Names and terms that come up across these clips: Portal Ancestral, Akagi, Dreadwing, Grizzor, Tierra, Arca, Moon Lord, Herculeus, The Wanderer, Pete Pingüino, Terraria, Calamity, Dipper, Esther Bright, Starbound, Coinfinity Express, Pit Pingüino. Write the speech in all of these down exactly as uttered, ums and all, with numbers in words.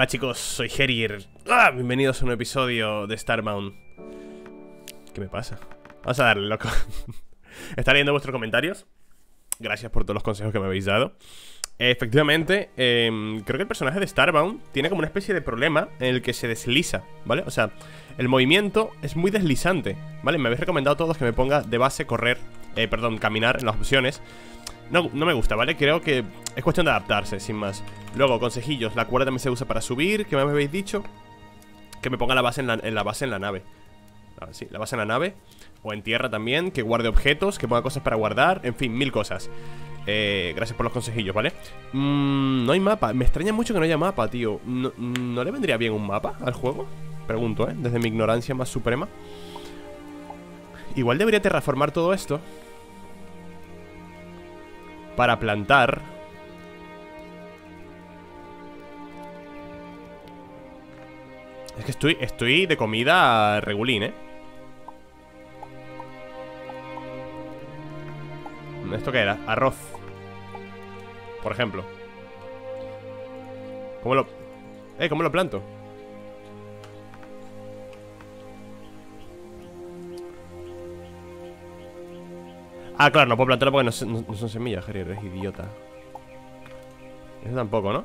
Hola chicos, soy Herir. ¡Ah! Bienvenidos a un episodio de Starbound. ¿Qué me pasa? Vamos a darle, loco. Estaré leyendo vuestros comentarios. Gracias por todos los consejos que me habéis dado. Efectivamente, eh, creo que el personaje de Starbound tiene como una especie de problema en el que se desliza, ¿vale? O sea, el movimiento es muy deslizante, ¿vale? Me habéis recomendado a todos que me ponga de base correr, eh, perdón, caminar en las opciones. No, no me gusta, ¿vale? Creo que es cuestión de adaptarse, sin más. Luego, consejillos, la cuerda también se usa para subir. ¿Qué más me habéis dicho? Que me ponga la base en la, en la base en la nave. Ah, sí, la base en la nave. O en tierra también, que guarde objetos, que ponga cosas para guardar. En fin, mil cosas. eh, Gracias por los consejillos, ¿vale? Mm, no hay mapa, me extraña mucho que no haya mapa, tío. ¿No, ¿No le vendría bien un mapa al juego? Pregunto, ¿eh? Desde mi ignorancia más suprema. Igual debería terraformar todo esto para plantar. Es que estoy, estoy de comida regulín, ¿eh? ¿Esto qué era? Arroz, por ejemplo. ¿Cómo lo... Eh, ¿cómo lo planto? Ah, claro, no puedo plantarlo porque no, no, no son semillas, Jerry, eres idiota. Eso tampoco, ¿no?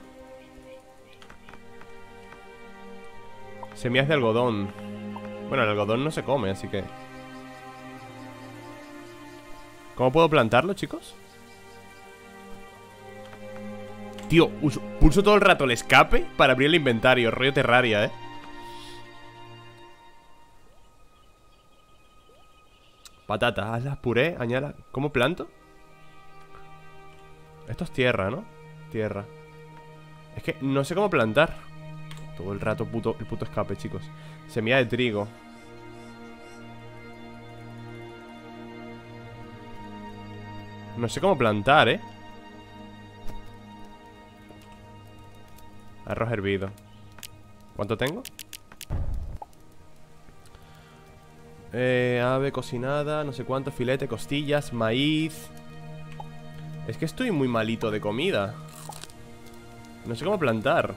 Semillas de algodón. Bueno, el algodón no se come, así que... ¿Cómo puedo plantarlo, chicos? Tío, uso, pulso todo el rato el escape para abrir el inventario, rollo Terraria, ¿eh? Patatas, hazlas puré, añala. ¿Cómo planto? Esto es tierra, ¿no? Tierra. Es que no sé cómo plantar. Todo el rato puto, el puto escape, chicos. Semilla de trigo. No sé cómo plantar, ¿eh? Arroz hervido. ¿Cuánto tengo? Eh, ave cocinada, no sé cuánto, filete, costillas, maíz. Es que estoy muy malito de comida. No sé cómo plantar.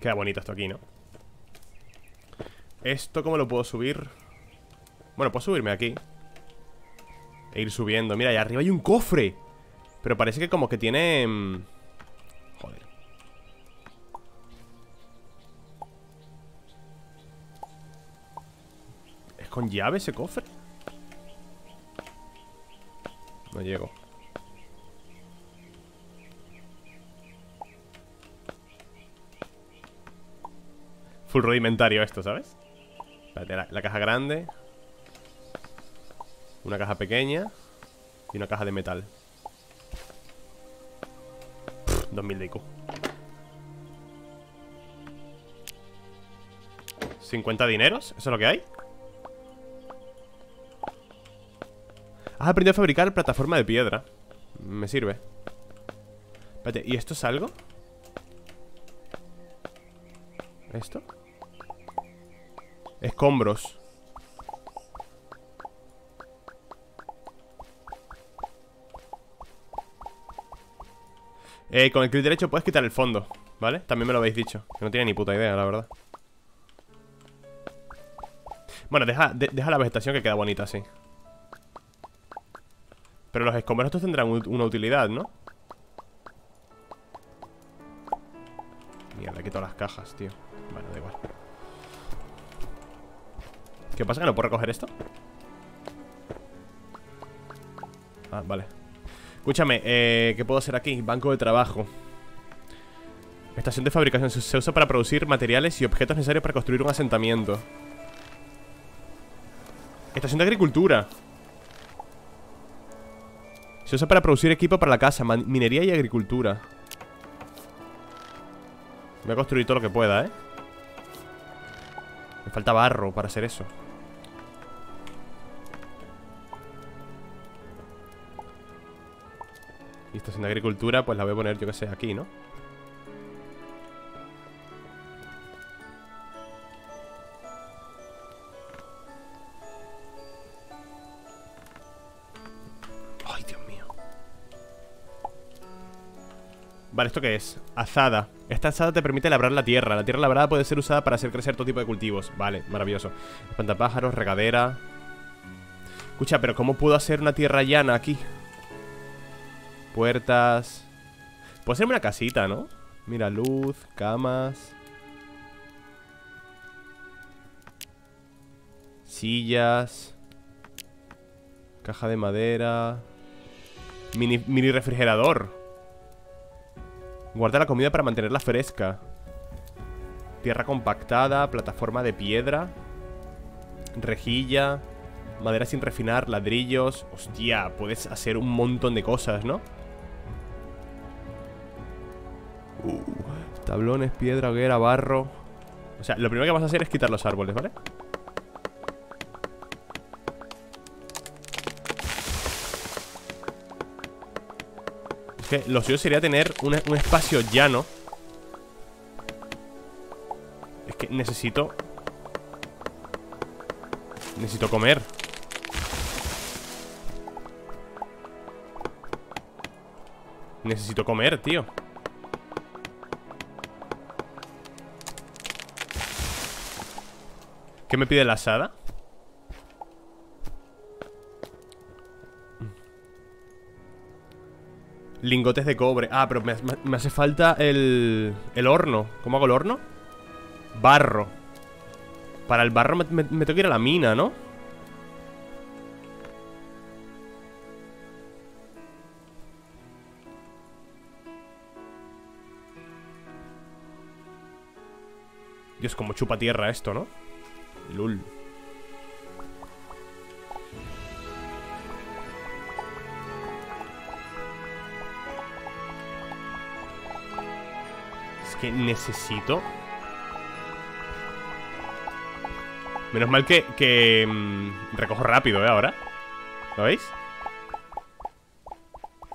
Queda bonito esto aquí, ¿no? ¿Esto cómo lo puedo subir? Bueno, puedo subirme aquí e ir subiendo. Mira, allá arriba hay un cofre, pero parece que como que tiene... Joder. ¿Es con llave ese cofre? No llego. Full rudimentario esto, ¿sabes? Espérate, la, la caja grande, una caja pequeña y una caja de metal. Pff, dos mil de I Q. ¿cincuenta dineros? ¿Eso es lo que hay? Has aprendido a fabricar plataforma de piedra. Me sirve. Espérate, ¿y esto es algo? ¿Esto? Escombros. Eh, con el clic derecho puedes quitar el fondo, ¿vale? También me lo habéis dicho, que no tiene ni puta idea, la verdad. Bueno, deja, de, deja la vegetación que queda bonita así. Pero los escombros estos tendrán una utilidad, ¿no? Mierda, quito las cajas, tío. Bueno, da igual. ¿Qué pasa? ¿Que no puedo recoger esto? Ah, vale. Escúchame, eh, ¿qué puedo hacer aquí? Banco de trabajo. Estación de fabricación. Se usa para producir materiales y objetos necesarios para construir un asentamiento. Estación de agricultura. Se usa para producir equipo para la casa, minería y agricultura. Voy a construir todo lo que pueda, ¿eh? Me falta barro para hacer eso. Y estación de agricultura, pues la voy a poner, yo que sé, aquí, ¿no? Vale, ¿esto qué es? Azada. Esta azada te permite labrar la tierra. La tierra labrada puede ser usada para hacer crecer todo tipo de cultivos. Vale, maravilloso. Espantapájaros, regadera. Escucha, pero ¿cómo puedo hacer una tierra llana aquí? Puertas. Puedo hacerme una casita, ¿no? Mira, luz, camas, sillas, caja de madera, mini, mini refrigerador. Guarda la comida para mantenerla fresca. Tierra compactada, plataforma de piedra, rejilla, madera sin refinar, ladrillos. Hostia, puedes hacer un montón de cosas, ¿no? Uh, tablones, piedra, hoguera, barro. O sea, lo primero que vas a hacer es quitar los árboles, ¿vale? Lo suyo sería tener un, un espacio llano. Es que necesito Necesito comer. Necesito comer, tío. ¿Qué me pide la asada? Lingotes de cobre. Ah, pero me, me hace falta el, el horno. ¿Cómo hago el horno? Barro. Para el barro me, me, me tengo que ir a la mina, ¿no? Dios, como chupa tierra esto, ¿no? Lul. Que necesito. Menos mal que, que mmm, recojo rápido, ¿eh? Ahora. ¿Lo veis?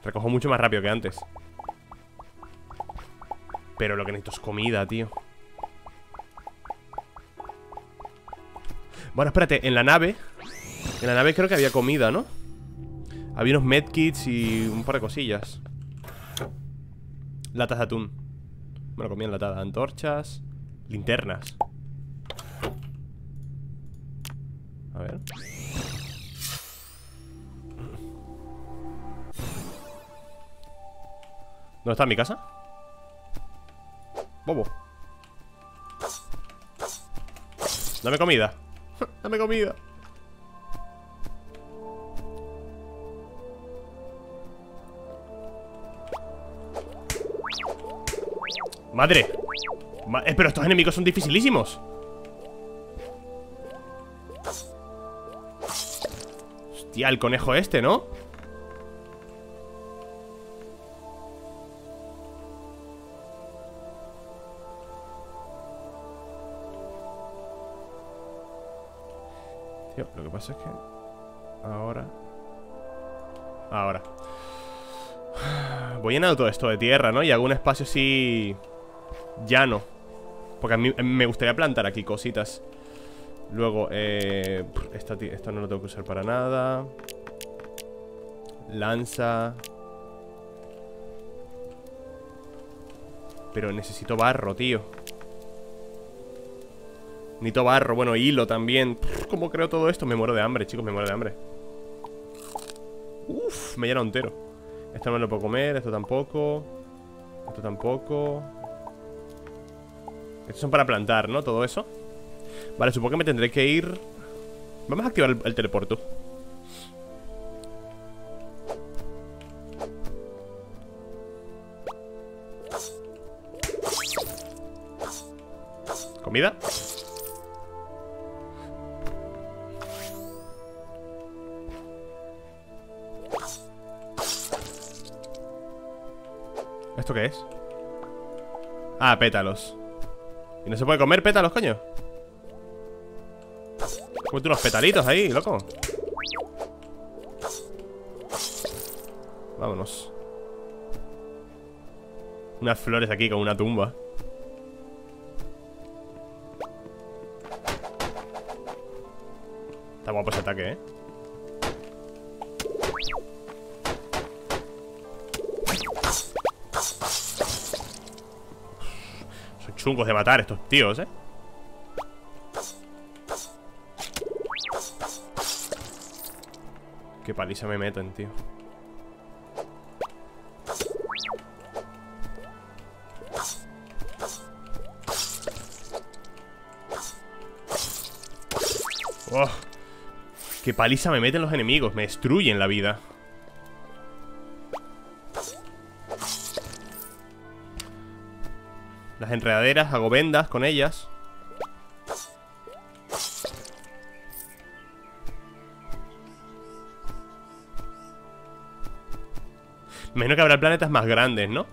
Recojo mucho más rápido que antes. Pero lo que necesito es comida, tío. Bueno, espérate, en la nave En la nave creo que había comida, ¿no? Había unos medkits y un par de cosillas. Latas de atún. Me lo comí enlatada. Antorchas. Linternas. A ver. ¿Dónde está mi casa? Bobo. Dame comida. Dame comida. Madre. Ma eh, pero estos enemigos son dificilísimos. Hostia, el conejo este, ¿no? Tío, lo que pasa es que Ahora Ahora voy llenando todo esto de tierra, ¿no? Y hago un espacio así llano, porque a mí me gustaría plantar aquí cositas. Luego, eh, esta, esta no la tengo que usar para nada. Lanza. Pero necesito barro, tío. Necesito barro, bueno, hilo también. ¿Cómo creo todo esto? Me muero de hambre, chicos, me muero de hambre. Uf, me llena entero. Esto no me lo puedo comer, esto tampoco. Esto tampoco. Estos son para plantar, ¿no? Todo eso. Vale, supongo que me tendré que ir. Vamos a activar el, el teleporto. Comida. ¿Esto qué es? Ah, pétalos. ¿Y no se puede comer pétalos, coño? Ponte unos petalitos ahí, loco. Vámonos. Unas flores aquí con una tumba. Está guapo ese ataque, ¿eh? chungos de matar estos tíos, eh. Qué paliza me meten, tío. Oh, qué paliza me meten los enemigos. Me destruyen la vida. Las enredaderas, hago vendas con ellas. Me imagino que habrá planetas más grandes, ¿no?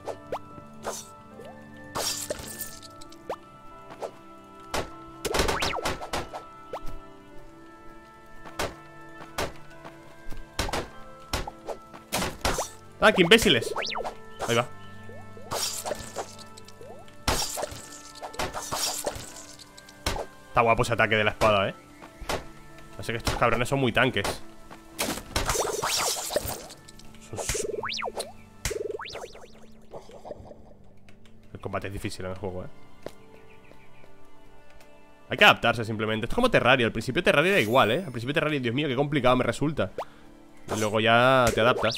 ¡Ah, qué imbéciles! Ahí va. Está guapo ese ataque de la espada, eh. Parece que estos cabrones son muy tanques. El combate es difícil en el juego, eh. Hay que adaptarse simplemente. Esto es como Terraria. Al principio Terraria da igual, eh. Al principio Terraria, Dios mío, qué complicado me resulta. Y luego ya te adaptas.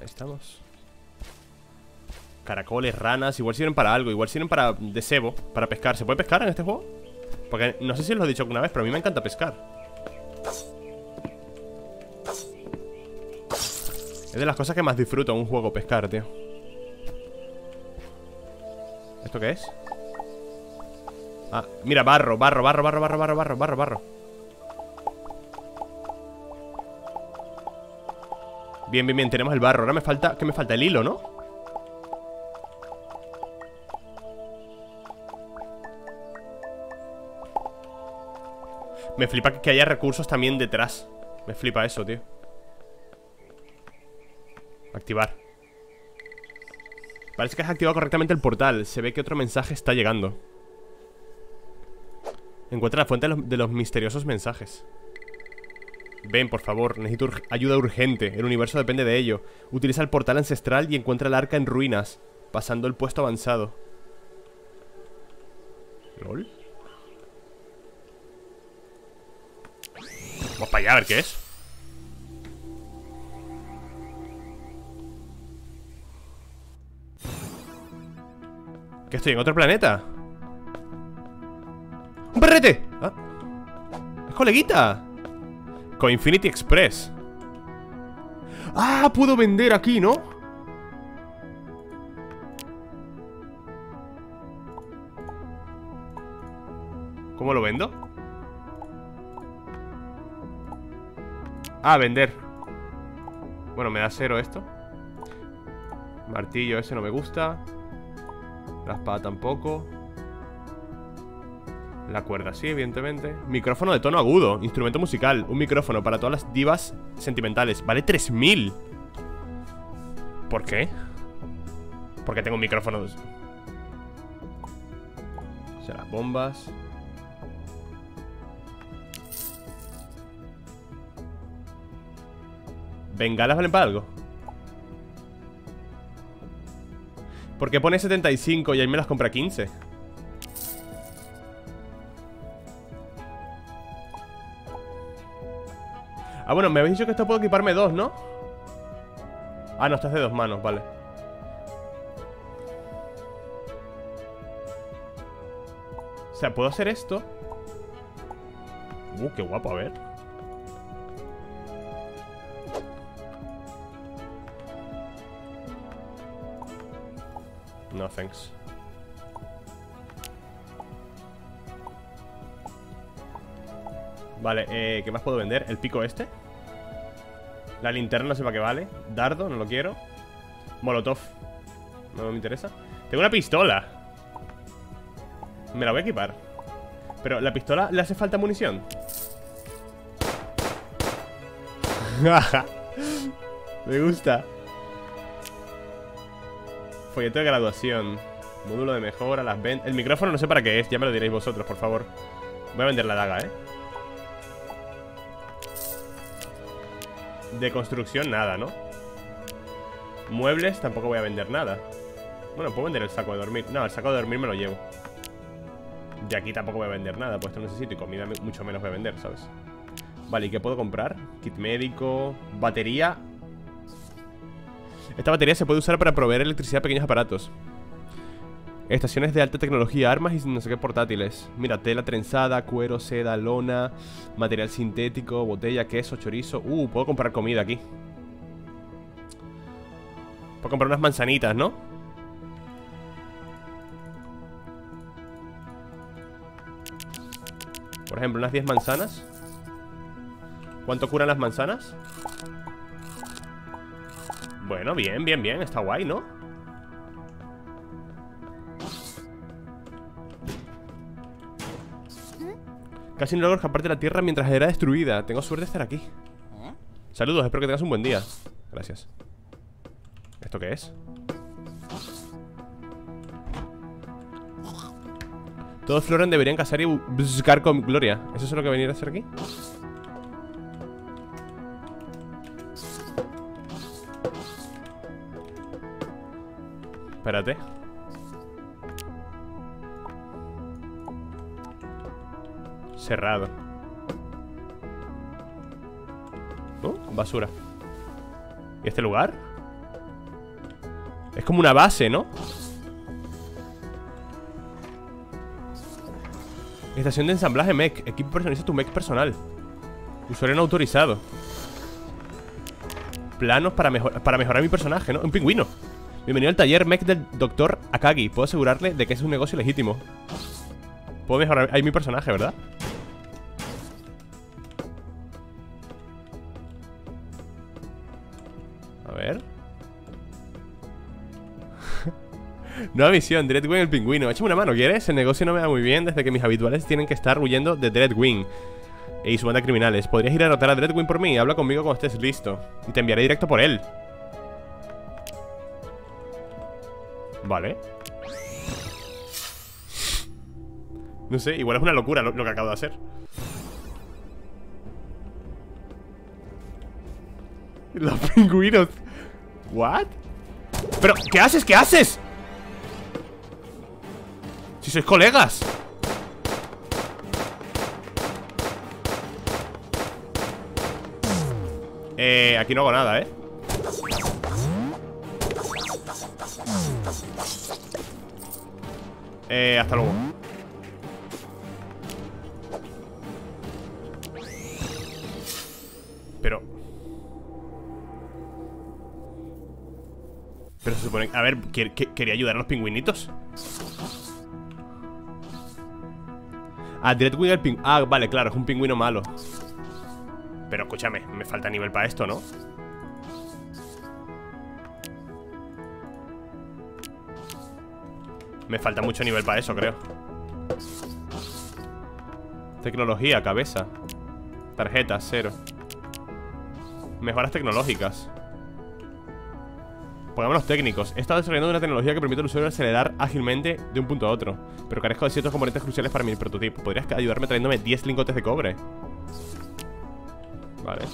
Estamos. Caracoles, ranas, igual sirven para algo. Igual sirven para de cebo, para pescar. ¿Se puede pescar en este juego? Porque no sé si os lo he dicho alguna vez, pero a mí me encanta pescar. Es de las cosas que más disfruto en un juego, pescar, tío. ¿Esto qué es? Ah, mira, barro, barro, barro, barro, barro, barro, barro, barro, barro. Bien, bien, bien, tenemos el barro. Ahora me falta... ¿Qué me falta? El hilo, ¿no? Me flipa que haya recursos también detrás. Me flipa eso, tío. Activar. Parece que has activado correctamente el portal. Se ve que otro mensaje está llegando. Encuentra la fuente de los, de los misteriosos mensajes. Ven, por favor, necesito ur- ayuda urgente. El universo depende de ello. Utiliza el portal ancestral y encuentra el arca en ruinas, pasando el puesto avanzado. ¿Lol? Vamos para allá a ver qué es. ¿Qué estoy en otro planeta? ¡Un perrete! ¿Ah? ¡Es coleguita! Coinfinity Express. Ah, puedo vender aquí, ¿no? ¿Cómo lo vendo? Ah, vender. Bueno, me da cero esto. Martillo, ese no me gusta. La espada tampoco. La cuerda, sí, evidentemente. Micrófono de tono agudo, instrumento musical. Un micrófono para todas las divas sentimentales. Vale tres mil. ¿Por qué? Porque tengo un micrófono. O sea, las bombas. ¿Bengalas valen para algo? ¿Por qué pone setenta y cinco y ahí me las compra quince? Ah, bueno, me habéis dicho que esto puedo equiparme dos, ¿no? Ah, no, estás de dos manos, vale. O sea, puedo hacer esto. Uh, qué guapo, a ver. No, thanks. Vale, eh, ¿qué más puedo vender? El pico este. La linterna no sé para qué vale. Dardo, no lo quiero. Molotov, no me interesa. Tengo una pistola. Me la voy a equipar. Pero, ¿la pistola le hace falta munición? Me gusta. Folleto de graduación. Módulo de mejora, las ventas. El micrófono no sé para qué es, ya me lo diréis vosotros, por favor. Voy a vender la daga, eh. De construcción nada, ¿no? Muebles tampoco voy a vender nada. Bueno, puedo vender el saco de dormir. No, el saco de dormir me lo llevo. De aquí tampoco voy a vender nada, pues esto no necesito. Y comida mucho menos voy a vender, ¿sabes? Vale, ¿y qué puedo comprar? Kit médico. Batería. Esta batería se puede usar para proveer electricidad a pequeños aparatos. Estaciones de alta tecnología, armas y no sé qué portátiles. Mira, tela trenzada, cuero, seda, lona, material sintético, botella, queso, chorizo. Uh, puedo comprar comida aquí. Puedo comprar unas manzanitas, ¿no? Por ejemplo, unas diez manzanas. ¿Cuánto curan las manzanas? Bueno, bien, bien, bien, está guay, ¿no? Casi no logro escaparte de la Tierra mientras era destruida. Tengo suerte de estar aquí. Saludos, espero que tengas un buen día. Gracias. ¿Esto qué es? Todos Floran deberían cazar y buscar con gloria. ¿Eso es lo que venir a hacer aquí? Espérate. Cerrado. Uh, basura. ¿Y este lugar? Es como una base, ¿no? Estación de ensamblaje mech. Equipo personaliza tu mech personal. Usuario no autorizado. Planos para, mejor para mejorar mi personaje, ¿no? Un pingüino. Bienvenido al taller mech del doctor Akagi. Puedo asegurarle de que es un negocio legítimo. Puedo mejorar ahí mi personaje, ¿verdad? A ver. Nueva misión, Dreadwing el pingüino. Échame una mano, ¿quieres? El negocio no me va muy bien desde que mis habituales tienen que estar huyendo de Dreadwing y su banda de criminales. ¿Podrías ir a derrotar a Dreadwing por mí? Habla conmigo cuando estés listo y te enviaré directo por él. Vale. No sé, igual es una locura lo, lo que acabo de hacer. Los pingüinos. ¿What? Pero, ¿qué haces? ¿Qué haces? Si sois colegas. Eh, aquí no hago nada, ¿eh? Eh, hasta luego. Pero... Pero se supone... A ver, ¿quer quer quería ayudar a los pingüinitos? Ah, Dreadwing el pingüino... Ah, vale, claro, es un pingüino malo. Pero escúchame, me falta nivel para esto, ¿no? Me falta mucho nivel para eso, creo. Tecnología, cabeza. Tarjeta, cero. Mejoras tecnológicas. Pongámonos técnicos. He estado desarrollando una tecnología que permite al usuario acelerar ágilmente de un punto a otro, pero carezco de ciertos componentes cruciales para mi prototipo. ¿Podrías ayudarme trayéndome diez lingotes de cobre? Vale.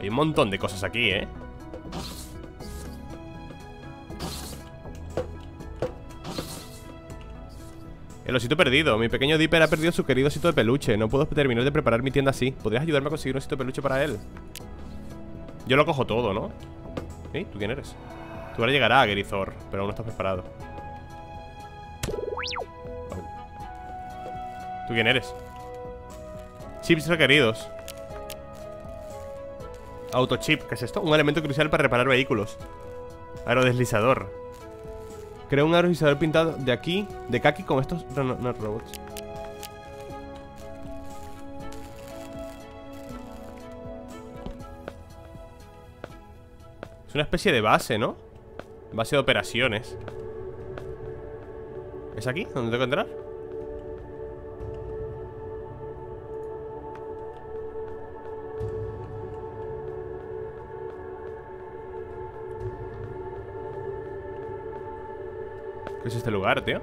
Hay un montón de cosas aquí, ¿eh? El osito perdido. Mi pequeño Dipper ha perdido su querido osito de peluche. No puedo terminar de preparar mi tienda así. ¿Podrías ayudarme a conseguir un osito de peluche para él? Yo lo cojo todo, ¿no? ¿Eh? ¿Tú quién eres? Tú ahora llegará a Grizzor, pero aún no estás preparado. ¿Tú quién eres? Chips requeridos. Autochip. ¿Qué es esto? Un elemento crucial para reparar vehículos. Aerodeslizador. Creo un aerodeslizador pintado de aquí, de Kaki, con estos no, no, no, robots. Es una especie de base, ¿no? Base de operaciones. ¿Es aquí donde tengo que entrar? ¿Qué es este lugar, tío?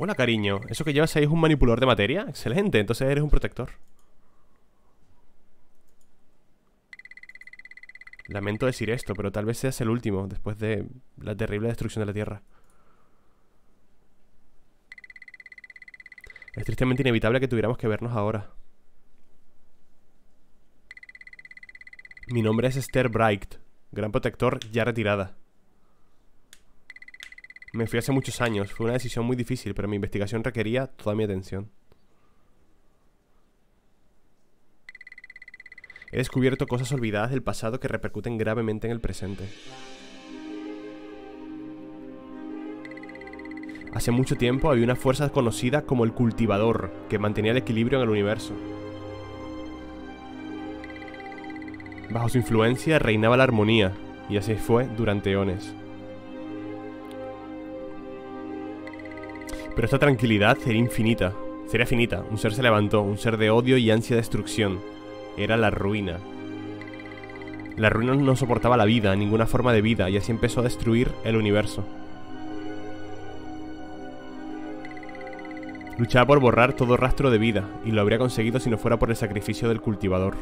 Hola, cariño. Eso que llevas ahí es un manipulador de materia. Excelente, entonces eres un protector. Lamento decir esto, pero tal vez seas el último después de la terrible destrucción de la Tierra. Es tristemente inevitable que tuviéramos que vernos ahora. Mi nombre es Esther Bright, gran protector ya retirada. Me fui hace muchos años, fue una decisión muy difícil, pero mi investigación requería toda mi atención. He descubierto cosas olvidadas del pasado que repercuten gravemente en el presente. Hace mucho tiempo había una fuerza conocida como el Cultivador, que mantenía el equilibrio en el universo. Bajo su influencia reinaba la armonía, y así fue durante eones. Pero esta tranquilidad sería infinita, sería finita. Un ser se levantó, un ser de odio y ansia de destrucción. Era la ruina. La ruina no soportaba la vida, ninguna forma de vida, y así empezó a destruir el universo. Luchaba por borrar todo rastro de vida, y lo habría conseguido si no fuera por el sacrificio del Cultivador.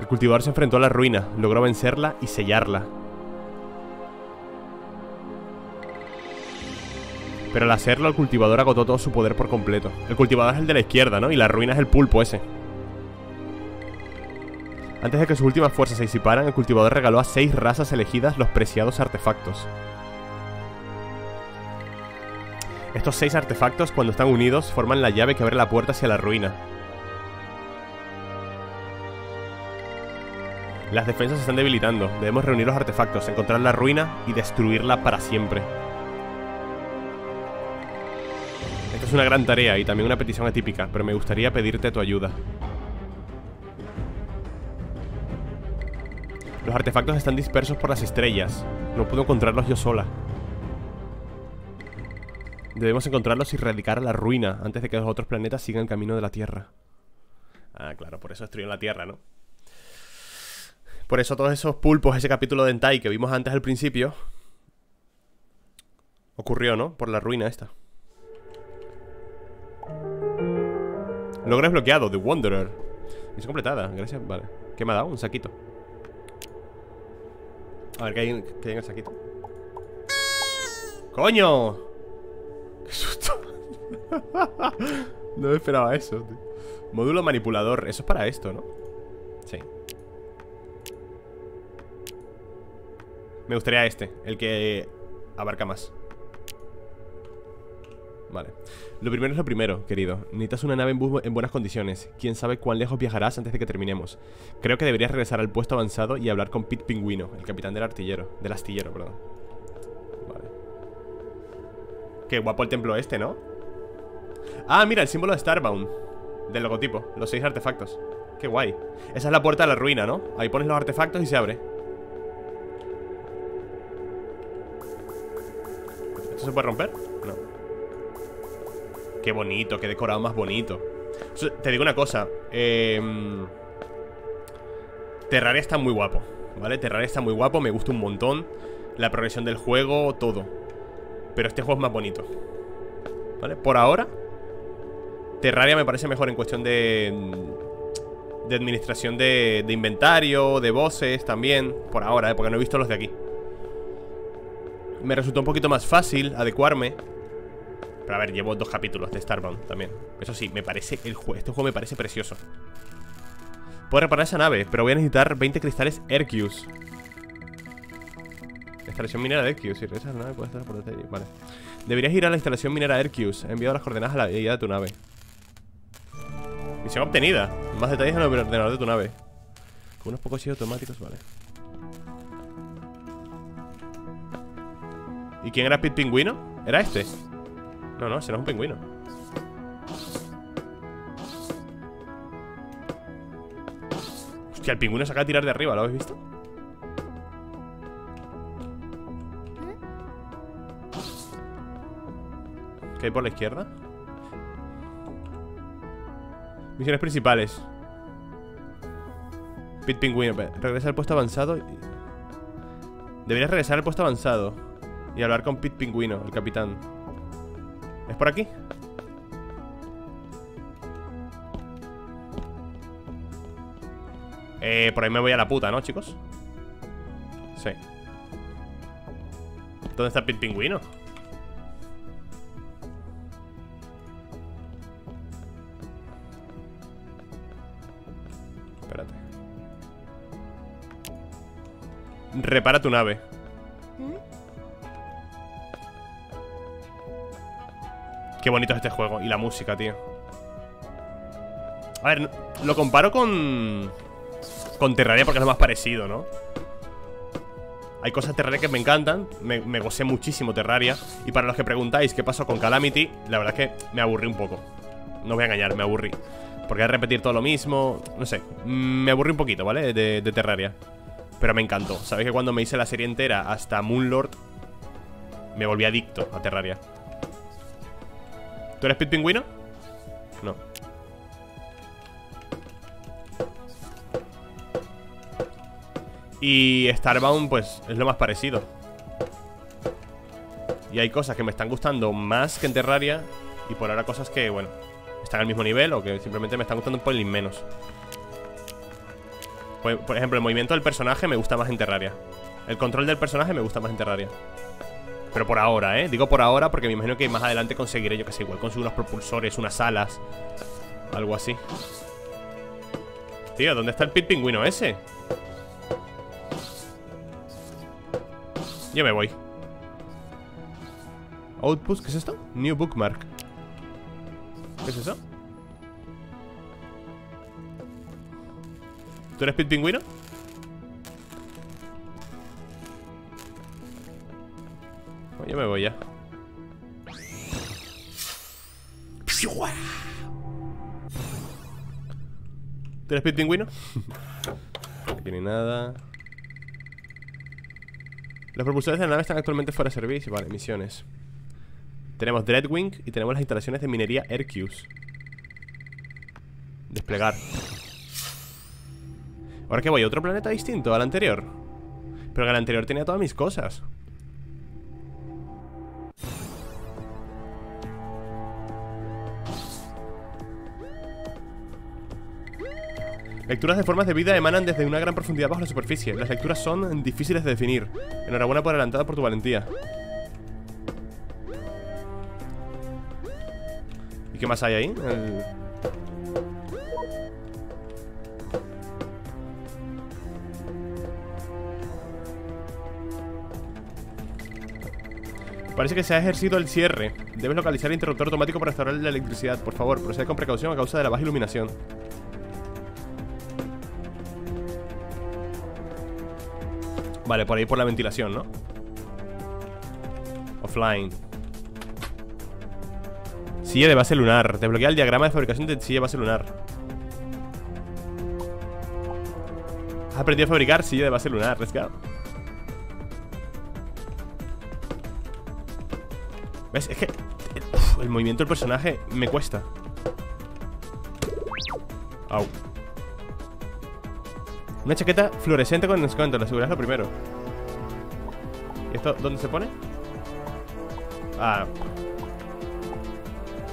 El Cultivador se enfrentó a la ruina, logró vencerla y sellarla. Pero al hacerlo, el Cultivador agotó todo su poder por completo. El Cultivador es el de la izquierda, ¿no? Y la ruina es el pulpo ese. Antes de que sus últimas fuerzas se disiparan, el Cultivador regaló a seis razas elegidas los preciados artefactos. Estos seis artefactos, cuando están unidos, forman la llave que abre la puerta hacia la ruina. Las defensas se están debilitando. Debemos reunir los artefactos, encontrar la ruina y destruirla para siempre. Es una gran tarea y también una petición atípica, pero me gustaría pedirte tu ayuda. Los artefactos están dispersos por las estrellas. No puedo encontrarlos yo sola. Debemos encontrarlos y erradicar la ruina antes de que los otros planetas sigan el camino de la Tierra. Ah, claro, por eso destruyen la Tierra, ¿no? Por eso todos esos pulpos, ese capítulo de Entai que vimos antes al principio, ocurrió, ¿no? Por la ruina esta. Logro desbloqueado, The Wanderer. Misión completada, gracias, vale. ¿Qué me ha dado? Un saquito. A ver, ¿qué hay en, qué hay en el saquito? ¡Coño! ¡Qué susto! No me esperaba eso, tío. Módulo manipulador, eso es para esto, ¿no? Sí. Me gustaría este, el que abarca más. Vale. Lo primero es lo primero, querido. Necesitas una nave en, bu en buenas condiciones. Quién sabe cuán lejos viajarás antes de que terminemos. Creo que deberías regresar al puesto avanzado y hablar con Pete Pingüino, el capitán del artillero. Del astillero, perdón. Vale. Qué guapo el templo este, ¿no? Ah, mira, el símbolo de Starbound. Del logotipo, los seis artefactos. Qué guay. Esa es la puerta de la ruina, ¿no? Ahí pones los artefactos y se abre. ¿Esto se puede romper? No. Qué bonito, qué decorado más bonito. Te digo una cosa, eh, Terraria está muy guapo, ¿vale? Terraria está muy guapo, me gusta un montón. La progresión del juego, todo. Pero este juego es más bonito, ¿vale? Por ahora Terraria me parece mejor en cuestión de De administración de, de inventario, de voces también. Por ahora, ¿eh? Porque no he visto los de aquí. Me resultó un poquito más fácil adecuarme. Pero a ver, llevo dos capítulos de Starbound también. Eso sí, me parece el juego. Este juego me parece precioso. Puedo reparar esa nave, pero voy a necesitar veinte cristales Herculeus. Instalación minera de Herculeus. Si regresas a la nave, puedes estar por detrás. Vale. Deberías ir a la instalación minera Herculeus. He enviado las coordenadas a la guía de tu nave. Misión obtenida. Más detalles en el ordenador de tu nave. Con unos pocos sellos automáticos, vale. ¿Y quién era Pit Pingüino? ¿Era este? No, no, ese no es un pingüino. Hostia, el pingüino se acaba de tirar de arriba, ¿lo habéis visto? ¿Qué hay por la izquierda? Misiones principales. Pit Pingüino, regresa al puesto avanzado. Deberías regresar al puesto avanzado. y hablar con Pit Pingüino, el capitán. ¿Es por aquí? Eh, por ahí me voy a la puta, ¿no, chicos? Sí. ¿Dónde está Pit Pingüino? Espérate. Repara tu nave. Qué bonito es este juego. Y la música, tío. A ver, lo comparo con... con Terraria porque es lo más parecido, ¿no? Hay cosas de Terraria que me encantan. Me, me gocé muchísimo Terraria. Y para los que preguntáis qué pasó con Calamity, la verdad es que me aburrí un poco. No os voy a engañar, me aburrí. Porque es repetir todo lo mismo. No sé, me aburrí un poquito, ¿vale? De, de Terraria. Pero me encantó. Sabéis que cuando me hice la serie entera hasta Moon Lord, me volví adicto a Terraria. ¿Tú eres Pit Pingüino? No. Y Starbound, pues, es lo más parecido. Y hay cosas que me están gustando más que en Terraria. Y por ahora cosas que, bueno, están al mismo nivel o que simplemente me están gustando un pelín menos. Por, por ejemplo, el movimiento del personaje me gusta más en Terraria. El control del personaje me gusta más en Terraria. Pero por ahora, ¿eh? Digo por ahora porque me imagino que más adelante conseguiré, yo que sé, igual consigo unos propulsores, unas alas, algo así. Tío, ¿dónde está el Pit Pingüino ese? Yo me voy. Outpost, ¿qué es esto? New bookmark. ¿Qué es eso? ¿Tú eres Pit Pingüino? Pues yo me voy ya. ¿Tú eres Pit Pingüino? Aquí ni nada. Los propulsores de la nave están actualmente fuera de servicio. Vale, misiones. Tenemos Dreadwing y tenemos las instalaciones de minería Herculeus. Desplegar. ¿Ahora qué voy? ¿A otro planeta distinto al anterior? Pero que el anterior tenía todas mis cosas. Lecturas de formas de vida emanan desde una gran profundidad bajo la superficie. Las lecturas son difíciles de definir. Enhorabuena por adelantada por tu valentía. ¿Y qué más hay ahí? El... Parece que se ha ejercido el cierre. Debes localizar el interruptor automático para restaurar la electricidad. Por favor, procede con precaución a causa de la baja iluminación. Vale, por ahí por la ventilación, ¿no? Offline. Silla de base lunar. Desbloquea el diagrama de fabricación de silla de base lunar. Has aprendido a fabricar silla de base lunar, let's go. ¿Ves? Es que uf, el movimiento del personaje me cuesta. Au. Una chaqueta fluorescente con descuento, lo asegurás lo primero. ¿Y esto dónde se pone? Ah.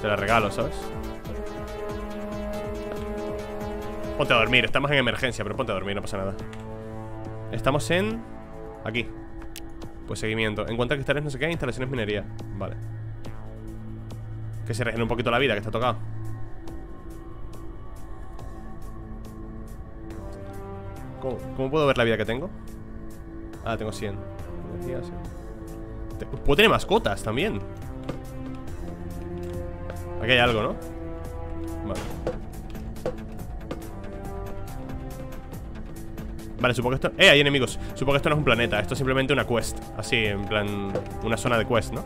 Te la regalo, ¿sabes? Ponte a dormir, estamos en emergencia, pero ponte a dormir, no pasa nada. Estamos en... aquí. Pues seguimiento. Encuentra cristales no sé qué, instalaciones minería. Vale. Que se regenere un poquito la vida, que está tocado. ¿Cómo, ¿Cómo puedo ver la vida que tengo? Ah, tengo cien. Puedo tener mascotas también. Aquí hay algo, ¿no? Vale. Vale, supongo que esto... ¡Eh! Hay enemigos. Supongo que esto no es un planeta. Esto es simplemente una quest. Así, en plan... una zona de quest, ¿no?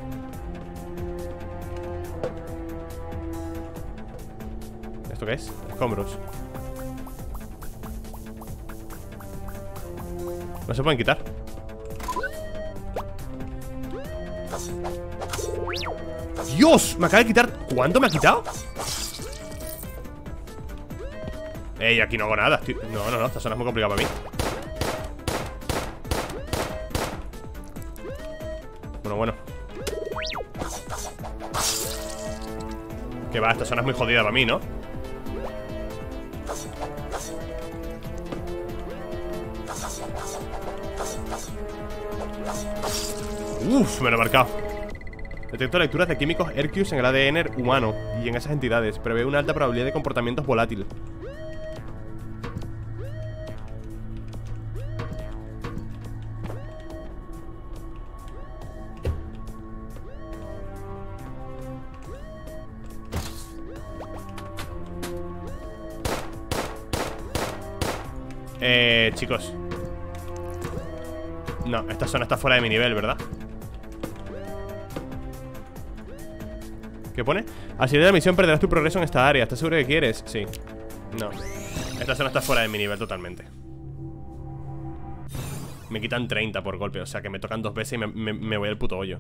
¿Esto qué es? Escombros. No se pueden quitar. ¡Dios! Me acaba de quitar. ¿Cuánto me ha quitado? Ey, aquí no hago nada. Estoy... No, no, no, esta zona es muy complicada para mí. Bueno, bueno. Que va, esta zona es muy jodida para mí, ¿no? Uff, me lo he marcado. Detecto lecturas de químicos Herculeus en el A D N humano y en esas entidades. Prevé una alta probabilidad de comportamientos volátiles. Eh, chicos. No, esta zona está fuera de mi nivel, ¿verdad? ¿Qué pone? Al salir de la misión perderás tu progreso en esta área. ¿Estás seguro que quieres? Sí. No. Esta zona está fuera de mi nivel totalmente. Me quitan treinta por golpe. O sea que me tocan dos veces y me, me, me voy al puto hoyo.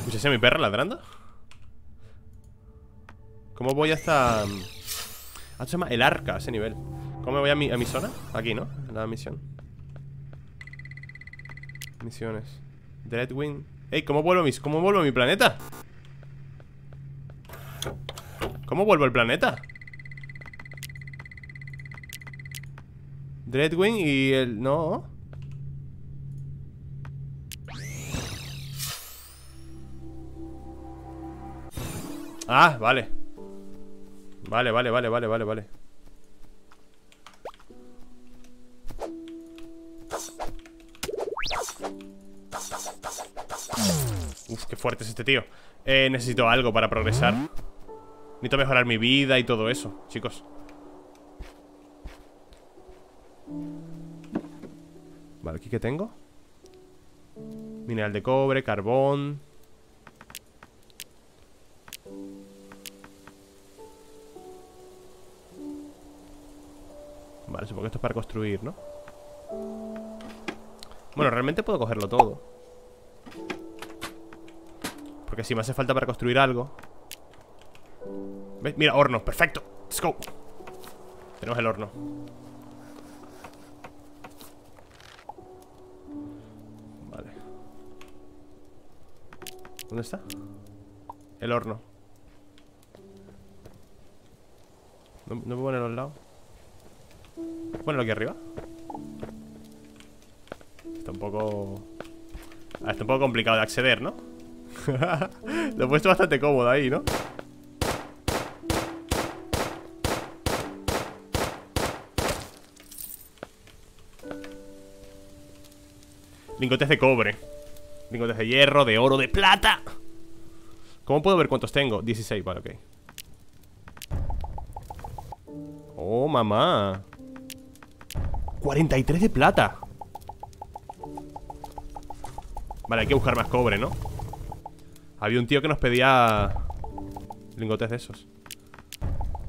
¿Escuchaste a mi perra ladrando? ¿Cómo voy hasta...? Ah, se llama el Arca, ese nivel. ¿Cómo me voy a mi, a mi zona? Aquí, ¿no? La misión. Misiones. Dreadwing. Ey, ¿cómo vuelvo, mis, ¿cómo vuelvo a mi planeta? ¿Cómo vuelvo al planeta? Dreadwing y el... No... Ah, vale. Vale, vale, vale, vale, vale, vale. Uf, qué fuerte es este tío. Eh, necesito algo para progresar. Necesito mejorar mi vida y todo eso, chicos. Vale, ¿aquí qué tengo? Mineral de cobre, carbón. Vale, supongo que esto es para construir, ¿no? Bueno, realmente puedo cogerlo todo. Porque si me hace falta para construir algo. ¿Ves? Mira, horno, perfecto. Let's go. Tenemos el horno. Vale. ¿Dónde está? El horno. No, no puedo ponerlo al lado. Bueno, aquí arriba. Está un poco... Ah, está un poco complicado de acceder, ¿no? Lo he puesto bastante cómodo ahí, ¿no? Lingotes de cobre. Lingotes de hierro, de oro, de plata. ¿Cómo puedo ver cuántos tengo? dieciséis, vale, ok. Oh, mamá. Cuarenta y tres de plata. Vale, hay que buscar más cobre, ¿no? Había un tío que nos pedía lingotes de esos.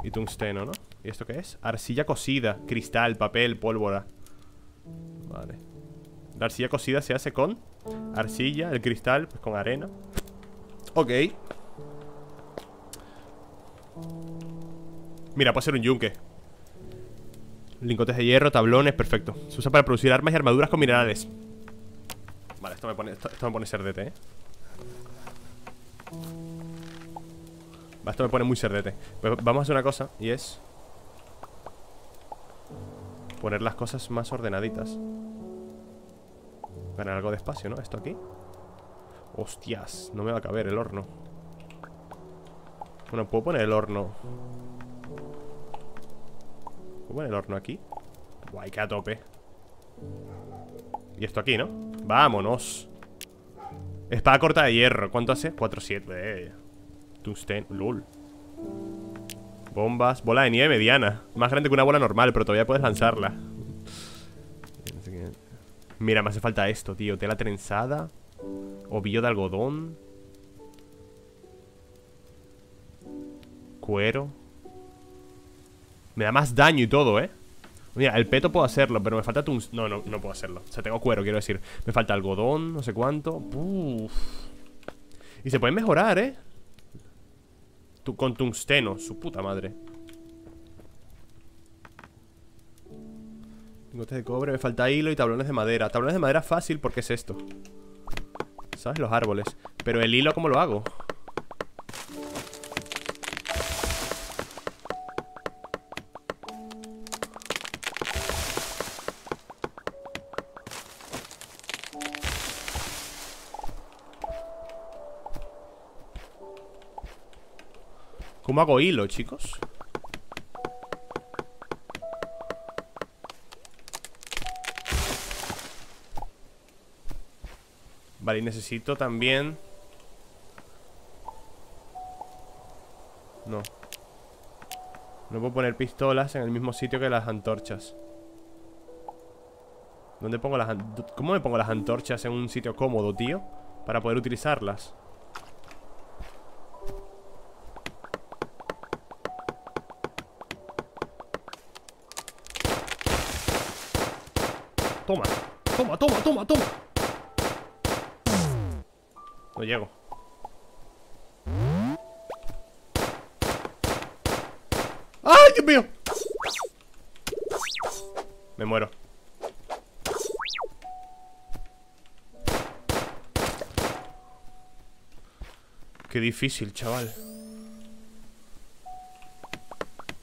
Y tungsteno, ¿no? ¿Y esto qué es? Arcilla cocida, cristal, papel, pólvora. Vale. La arcilla cocida se hace con arcilla, el cristal, pues con arena. Ok. Mira, puede ser un yunque. Lingotes de hierro, tablones, perfecto. Se usa para producir armas y armaduras con minerales. Vale, esto me pone, esto, esto me pone cerdete, eh. Vale, esto me pone muy cerdete. Pues vamos a hacer una cosa, y es poner las cosas más ordenaditas. Ganar algo de espacio, ¿no? Esto aquí. Hostias, no me va a caber el horno. Bueno, puedo poner el horno. ¿Puedo poner el horno aquí? Guay, que a tope. Y esto aquí, ¿no? Vámonos. Espada corta de hierro. ¿Cuánto hace? cuatro siete. Tungsten. Lul. Bombas. Bola de nieve mediana. Más grande que una bola normal, pero todavía puedes lanzarla. Mira, me hace falta esto, tío. Tela trenzada. Ovillo de algodón. Cuero. Me da más daño y todo, ¿eh? Mira, el peto puedo hacerlo, pero me falta tungsteno. No, no, no puedo hacerlo. O sea, tengo cuero, quiero decir. Me falta algodón, no sé cuánto. Uf. Y se pueden mejorar, ¿eh? Con tungsteno, su puta madre. Lingotes de cobre, me falta hilo y tablones de madera. Tablones de madera fácil porque es esto, ¿sabes? Los árboles. Pero el hilo, ¿cómo lo hago? ¿Cómo hago hilo, chicos? Vale, y necesito también... No. No puedo poner pistolas en el mismo sitio que las antorchas. ¿Dónde pongo las antorchas? ¿Cómo me pongo las antorchas en un sitio cómodo, tío? Para poder utilizarlas. Toma, toma, toma, toma, toma. No llego. ¡Ay, Dios mío! Me muero. Qué difícil, chaval. Voy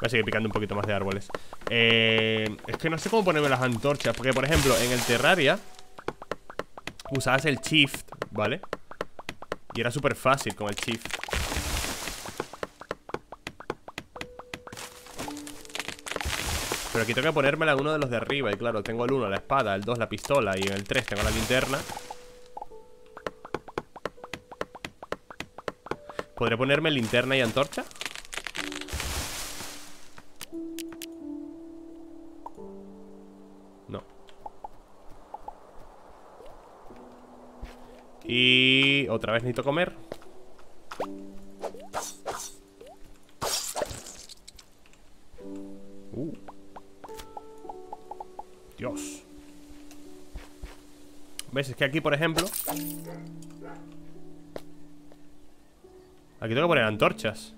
a seguir picando un poquito más de árboles. Eh, es que no sé cómo ponerme las antorchas. Porque, por ejemplo, en el Terraria usabas el Shift, ¿vale? Y era súper fácil con el Shift. Pero aquí tengo que ponérmela en uno de los de arriba. Y claro, tengo el uno, la espada, el dos, la pistola. Y en el tres tengo la linterna. ¿Podré ponerme linterna y antorcha? Y otra vez necesito comer. uh. Dios. ¿Ves? Es que aquí, por ejemplo, aquí tengo que poner antorchas.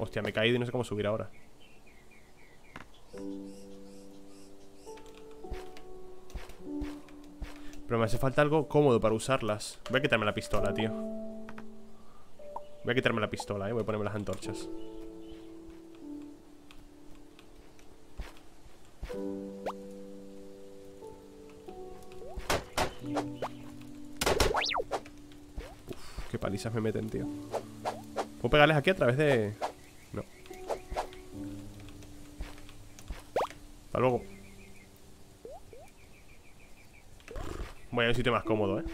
Hostia, me he caído y no sé cómo subir ahora. Pero me hace falta algo cómodo para usarlas. Voy a quitarme la pistola, tío. Voy a quitarme la pistola, eh. Voy a ponerme las antorchas. Uf, qué palizas me meten, tío. ¿Puedo pegarles aquí a través de...? No. Hasta luego. Voy a un sitio más cómodo, ¿eh?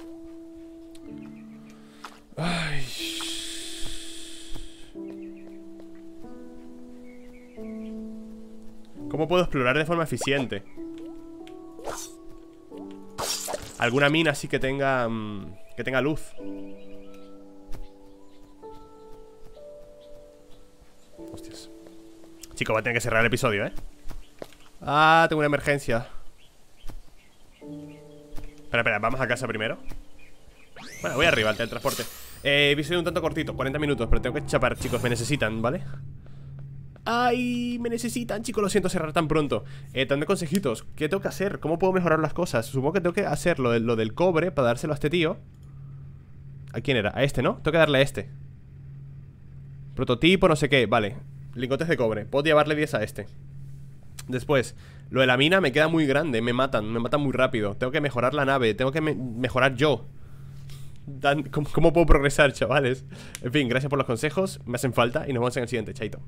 Ay. ¿Cómo puedo explorar de forma eficiente? Alguna mina así que tenga... Mmm, que tenga luz. Hostias. Chicos, va a tener que cerrar el episodio, ¿eh? Ah, tengo una emergencia. Espera, espera, vamos a casa primero. Bueno, voy arriba al teletransporte. Eh, episodio un tanto cortito, cuarenta minutos. Pero tengo que chapar, chicos, me necesitan, ¿vale? Ay, me necesitan, chicos. Lo siento cerrar tan pronto. eh, Tanto consejitos, ¿qué tengo que hacer? ¿Cómo puedo mejorar las cosas? Supongo que tengo que hacer lo, de, lo del cobre para dárselo a este tío. ¿A quién era? A este, ¿no? Tengo que darle a este. Prototipo, no sé qué, vale. Lingotes de cobre, puedo llevarle diez a este. Después, lo de la mina me queda muy grande. Me matan, me matan muy rápido. Tengo que mejorar la nave, tengo que me mejorar yo. ¿Cómo, ¿Cómo puedo progresar, chavales? En fin, gracias por los consejos, me hacen falta. Y nos vemos en el siguiente, chaito.